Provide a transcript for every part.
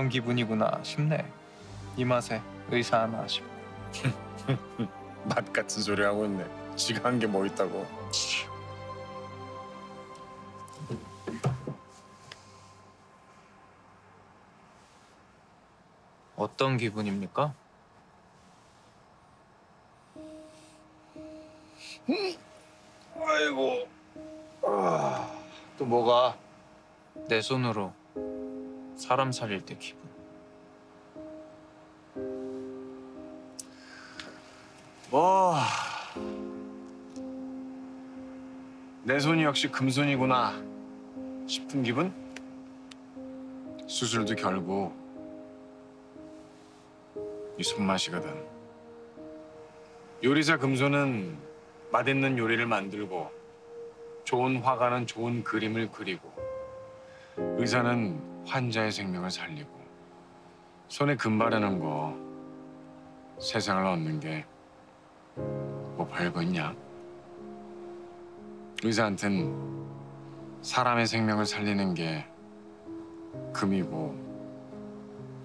이런 기분이구나 싶네. 이 맛에 의사 하나 싶고. 맛 같은 소리 하고 있네. 지가 한 게 뭐 있다고. 어떤 기분입니까? 아이고. 아, 또 뭐가? 내 손으로 사람 살릴 때 기분. 뭐 내 손이 역시 금손이구나 싶은 기분? 수술도 결국 이 손맛이거든. 요리사 금손은 맛있는 요리를 만들고 좋은 화가는 좋은 그림을 그리고 의사는 환자의 생명을 살리고 손에 금 바르는 거 세상을 얻는 게 뭐 별거 있냐? 의사한텐 사람의 생명을 살리는 게 금이고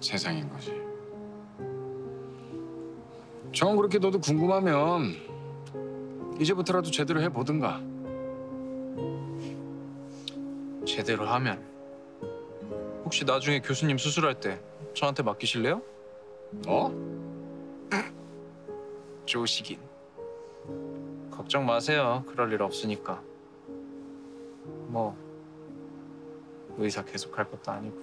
세상인 거지. 정 그렇게 너도 궁금하면 이제부터라도 제대로 해보든가. 제대로 하면 혹시 나중에 교수님 수술할 때 저한테 맡기실래요? 어? 조식인. 걱정 마세요. 그럴 일 없으니까. 뭐 의사 계속할 것도 아니고.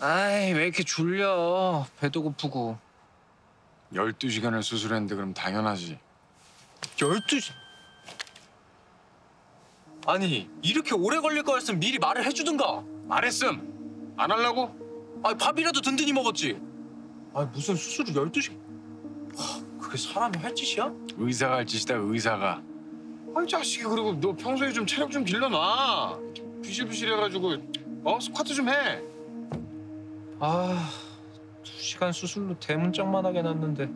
아이, 왜 이렇게 졸려. 배도 고프고. 12시간을 수술했는데 그럼 당연하지. 12시... 아니, 이렇게 오래 걸릴 거였으면 미리 말을 해주든가. 말했음. 안 하려고? 아니, 밥이라도 든든히 먹었지. 아니, 무슨 수술을 12시... 그게 사람이 할 짓이야? 의사가 할 짓이다, 의사가. 아니, 자식이. 그리고 너 평소에 좀 체력 좀 길러놔. 비실비실해가지고 스쿼트 좀 해. 아... 2시간 수술로 대문짝만 하게 났는데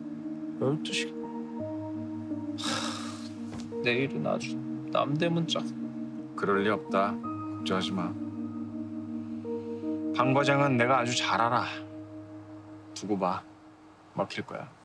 12시간... 하... 내일은 아주 남대문짝... 그럴 리 없다. 걱정하지 마. 방 과장은 내가 아주 잘 알아. 두고 봐. 막힐 거야.